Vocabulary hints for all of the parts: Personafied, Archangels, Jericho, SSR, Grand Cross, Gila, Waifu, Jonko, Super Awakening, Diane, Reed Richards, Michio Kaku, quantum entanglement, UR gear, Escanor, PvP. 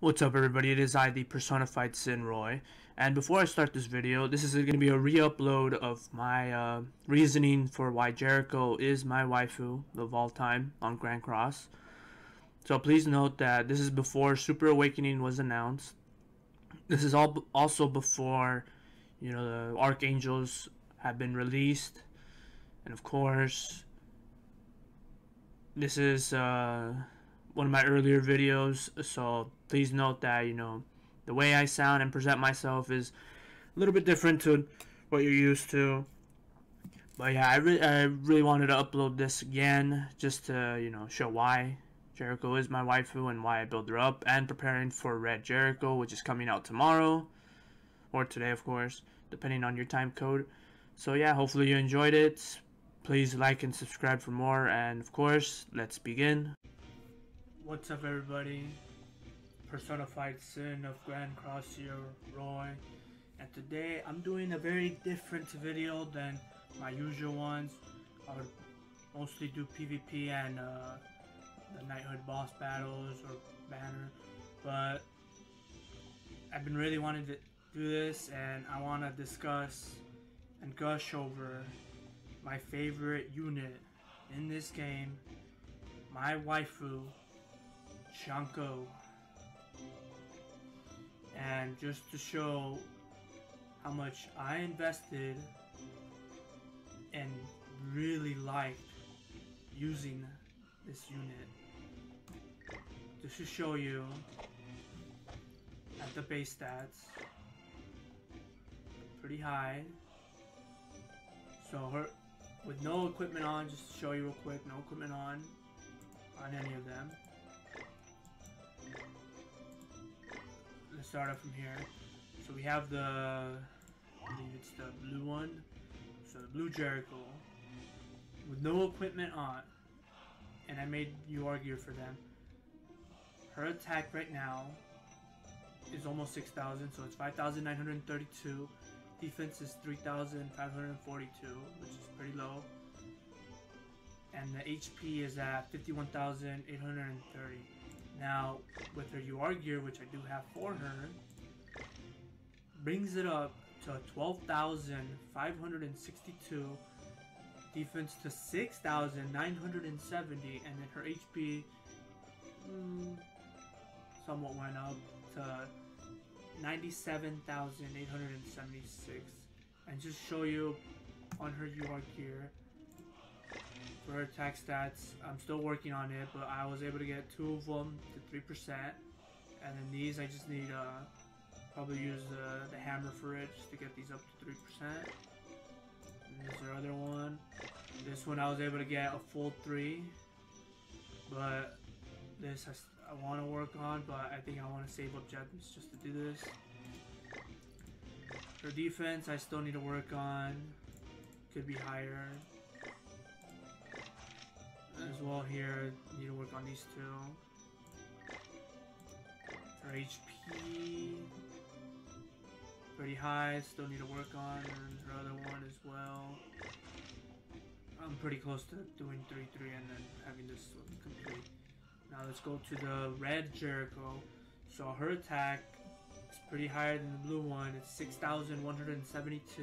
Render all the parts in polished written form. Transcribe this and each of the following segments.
What's up everybody, it is I, the personified Sin Roy, and before I start this video, this is going to be a re-upload of my reasoning for why Jericho is my waifu of all time on Grand Cross. So please note that this is before Super Awakening was announced. This is all also before, you know, the Archangels have been released, and of course, this is one of my earlier videos, so please note that, you know, the way I sound and present myself is a little bit different to what you're used to. But yeah, I really wanted to upload this again just to, you know, show why Jericho is my waifu and why I build her up, and preparing for Red Jericho, which is coming out tomorrow or today, of course, depending on your time code. So yeah, hopefully you enjoyed it. Please like and subscribe for more, and of course, let's begin. What's up everybody, personified Sin of Grand Cross here, Roy, and today I'm doing a very different video than my usual ones. I would mostly do PvP and the knighthood boss battles or banner, but I've been really wanting to do this, and I want to discuss and gush over my favorite unit in this game, my waifu, Jonko, and just to show how much I invested and really liked using this unit. Just to show you at the base stats, pretty high. So her with no equipment on, just to show you real quick, no equipment on any of them. Let's start off from here. So we have the, I believe it's the blue one. So the blue Jericho with no equipment on, and I made UR gear for them. Her attack right now is almost 6,000, so it's 5,932. Defense is 3,542, which is pretty low. And the HP is at 51,830. Now, with her UR gear, which I do have for her, brings it up to 12,562, defense to 6,970, and then her HP somewhat went up to 97,876. And just show you on her UR gear, for her attack stats, I'm still working on it, but I was able to get two of them to 3%, and then these I just need probably use the hammer for it just to get these up to 3%. And there's our other one. This one I was able to get a full 3, but this I want to work on, but I think I want to save objectives just to do this. For defense, I still need to work on, could be higher. As well here, need to work on these two. For HP, pretty high, still need to work on, and her other one as well. I'm pretty close to doing 3-3 and then having this one complete. Now let's go to the red Jericho. So her attack is pretty higher than the blue one, it's 6,172,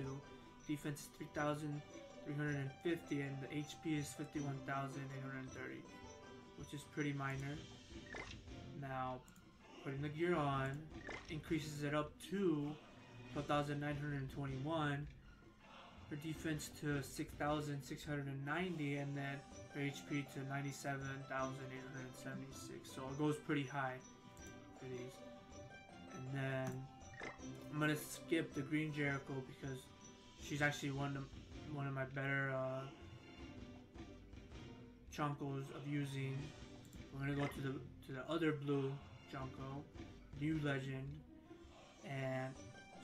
defense is 3,350, and the HP is 51,830, which is pretty minor. Now, putting the gear on increases it up to 12,921, her defense to 6,690, and then her HP to 97,876. So it goes pretty high for these. And then I'm gonna skip the green Jericho because she's actually one of my better Jonkos of using. We're gonna go to the other blue Jonko, new legend, and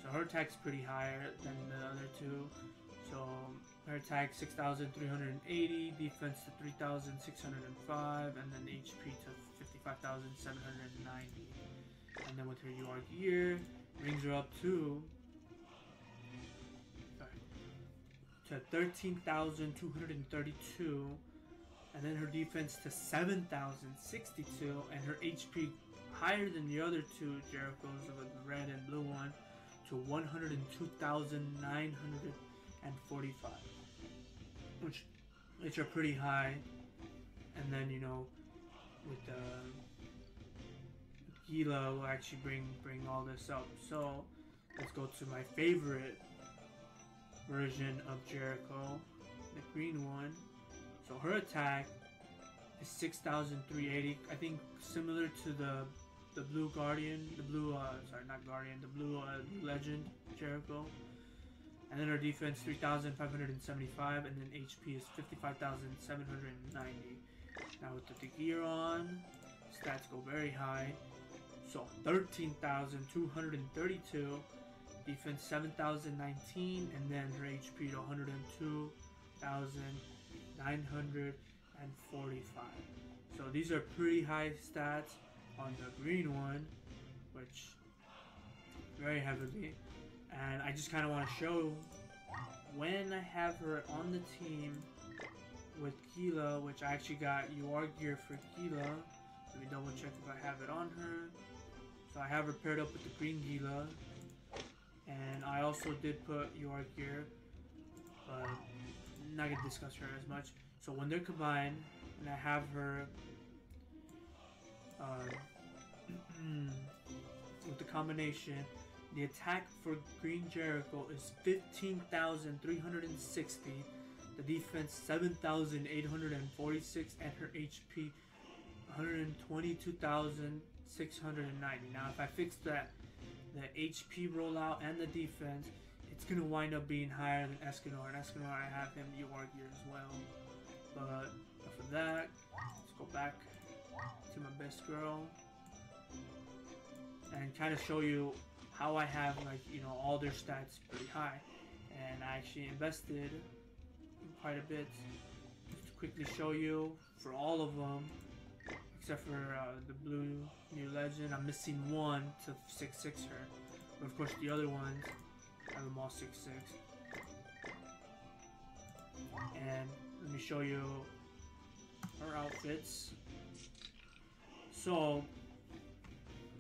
so her attack's pretty higher than the other two. So her attack 6,380, defense to 3,605, and then HP to 55,790. And then with her UR gear, brings her up to 13,232, and then her defense to 7,062, and her HP higher than the other two Jerichos, the red and blue one, to 102,945, which are pretty high. And then, you know, with Gila will actually bring all this up. So let's go to my favorite version of Jericho, the green one. So her attack is 6,380. I think similar to the blue guardian, the blue sorry, not guardian, the blue legend Jericho. And then her defense 3,575, and then HP is 55,790. Now with the gear on, stats go very high. So 13,232, defense 7,019, and then her HP to 102,945. So these are pretty high stats on the green one, which very heavily. And I just kind of want to show when I have her on the team with Gila, which I actually got UR gear for Gila. Let me double check if I have it on her. So I have her paired up with the green Gila, and I also did put UR gear, but I'm not going to discuss her as much. So when they're combined and I have her with the combination, the attack for green Jericho is 15,360, the defense 7,846, and her HP 122,690. Now if I fix that, the HP rollout and the defense, it's going to wind up being higher than Escanor. And Escanor, I have him UR gear as well. But for that, let's go back to my best girl and kind of show you how I have, like, you know, all their stats pretty high. And I actually invested quite a bit just to quickly show you for all of them, except for the blue new legend. I'm missing one to 6-6 her, but of course the other ones I have them all 6-6. And let me show you her outfits. So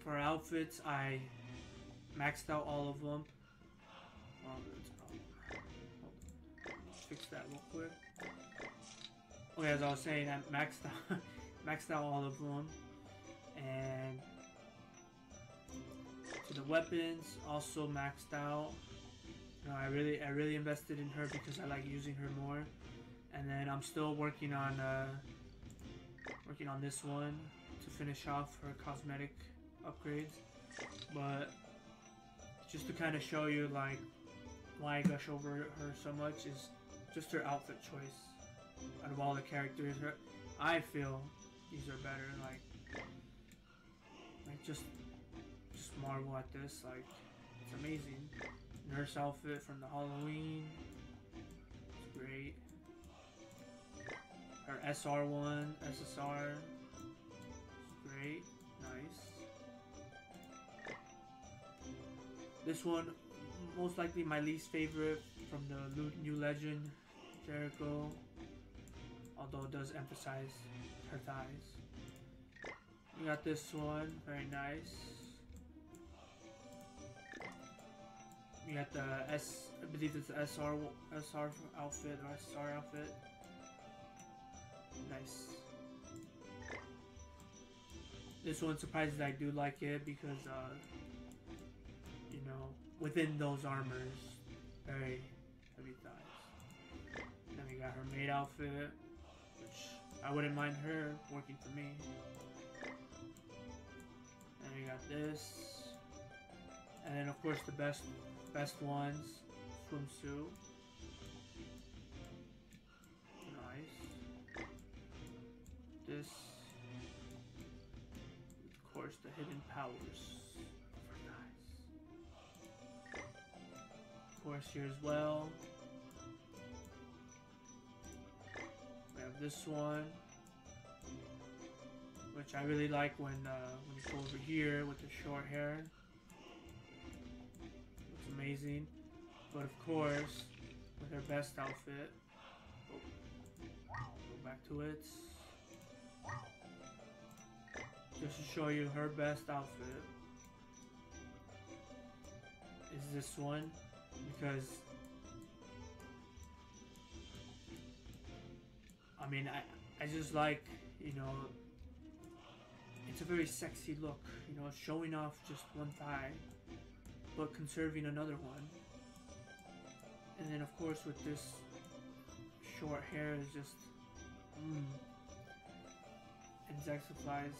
for her outfits, I maxed out all of them. Oh, that's a problem. Hold on. Let's fix that real quick. Okay, as I was saying, I maxed out all of them. And to the weapons, also maxed out. You know, I really invested in her because I like using her more. And then I'm still working on this one to finish off her cosmetic upgrades. But just to kind of show you, like, why I gush over her so much is just her outfit choice. Out of all the characters, I feel these are better. Like just marvel at this. Like, it's amazing. Nurse outfit from the Halloween, it's great. Her SSR, it's great, nice. This one, most likely my least favorite from the new legend, Jericho, although it does emphasize her thighs. We got this one, very nice. We got the I believe it's the SR outfit or SR outfit. Nice. This one surprises, I do like it because you know, within those armors, very heavy thighs. Then we got her maid outfit, which I wouldn't mind her working for me. And we got this, and then of course the best ones, swimsuit. Nice. This, of course, the hidden powers. Course here as well. We have this one, which I really like when you go over here with the short hair. Looks amazing. But of course, with her best outfit, oh, go back to it. just to show you her best outfit. Is this one, because I mean I just like, you know, it's a very sexy look, you know, showing off just one thigh but conserving another one. And then of course with this short hair is just and exemplifies,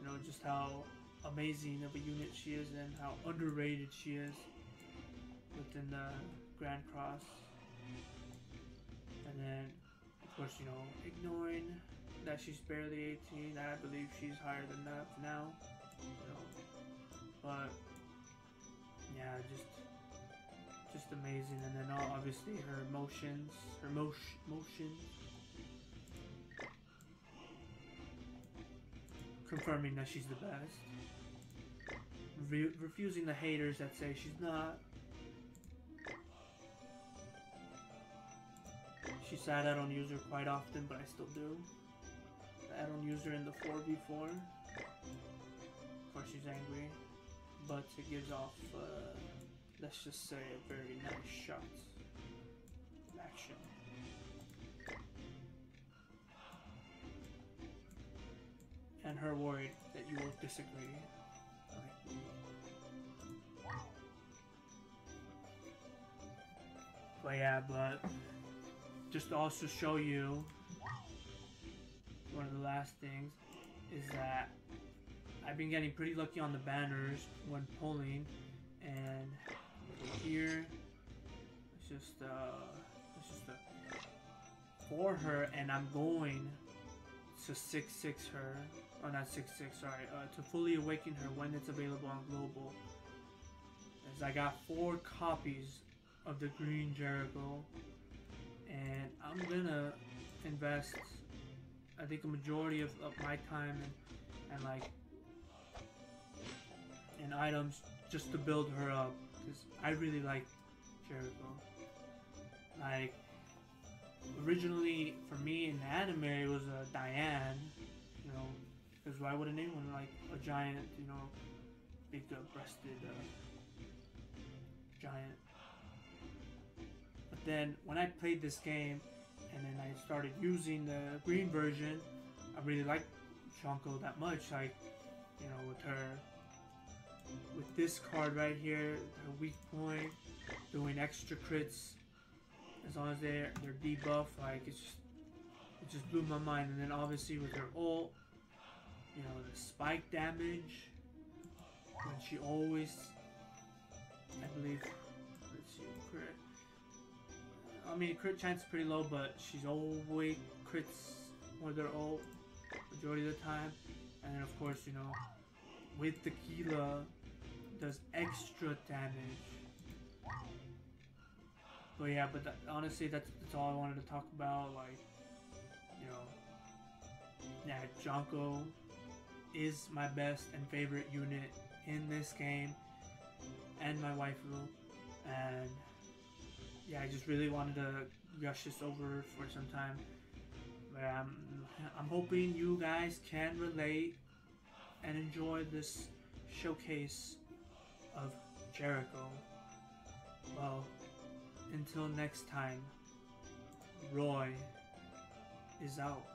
you know, just how amazing of a unit she is and how underrated she is within the Grand Cross. And then of course, you know, ignoring that she's barely 18, I believe she's higher than that for now, you know. But yeah, just amazing. And then obviously her emotions, her motion, confirming that she's the best, refusing the haters that say she's not. She's sad I don't use her quite often, but I still do. I don't use her in the 4v4. Of course she's angry, but it gives off, let's just say, a very nice shot in action. And her worried that you will disagree. Right. But yeah, but just to also show you, one of the last things is that I've been getting pretty lucky on the banners when pulling. And here, it's just for her, and I'm going to 6-6 her, or not 6-6, sorry, to fully awaken her when it's available on global. As I got 4 copies of the green Jericho, and I'm gonna invest, I think, a majority of my time and like and items just to build her up, because I really like Jericho. Like, originally for me in the anime it was a Diane, you know, because why would anyone like a giant, you know, big breasted giant. But then when I played this game and then I started using the green version, I really liked Jonko that much. Like, you know, with her, with this card right here, her weak point, doing extra crits as long as they're debuffed, like it just blew my mind. And then obviously with her ult, you know, the spike damage when she always, I believe, let's see, crit. I mean, crit chance is pretty low, but she's always crits with her ult majority of the time. And then of course, you know, with the Gila, does extra damage. But yeah, but that, honestly, that's all I wanted to talk about. Like, you know, yeah, Jonko is my best and favorite unit in this game, and my waifu. And yeah, I just really wanted to gush this over for some time. But I'm hoping you guys can relate and enjoy this showcase of Jericho. Well, until next time, Roy is out.